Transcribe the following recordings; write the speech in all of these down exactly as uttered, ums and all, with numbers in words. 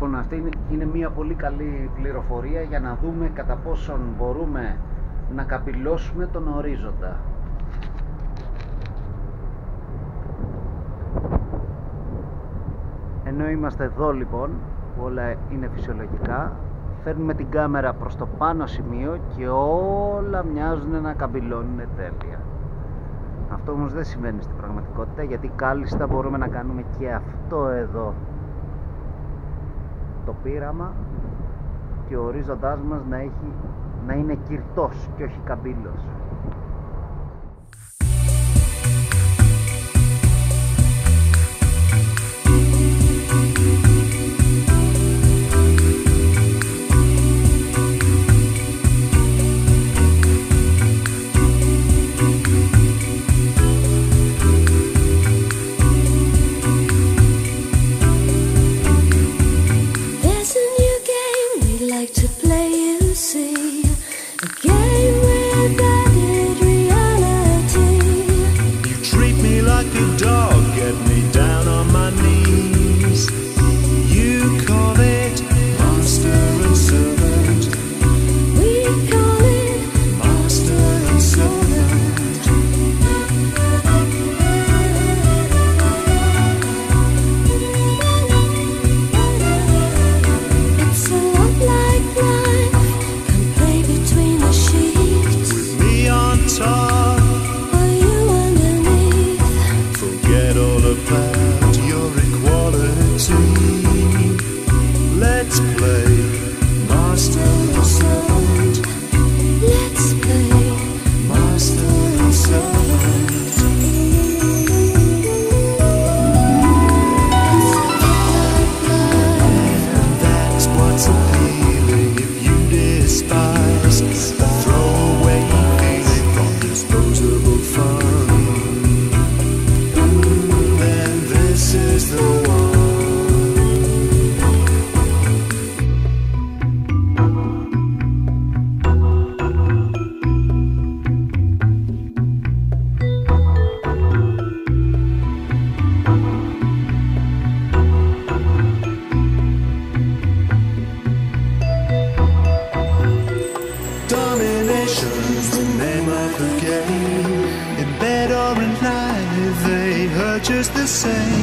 Λοιπόν, αυτή είναι μια πολύ καλή πληροφορία για να δούμε κατά πόσον μπορούμε να καπηλώσουμε τον ορίζοντα. Ενώ είμαστε εδώ λοιπόν, που όλα είναι φυσιολογικά, φέρνουμε την κάμερα προς το πάνω σημείο και όλα μοιάζουν να καμπυλώνουν τέλεια. Αυτό όμως δεν συμβαίνει στην πραγματικότητα, γιατί κάλλιστα μπορούμε να κάνουμε και αυτό εδώ το πείραμα και ο ορίζοντάς μας να, έχει, να είναι κυρτός και όχι καμπύλος. Just the same.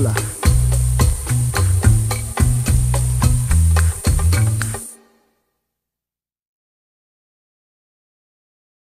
Όλα.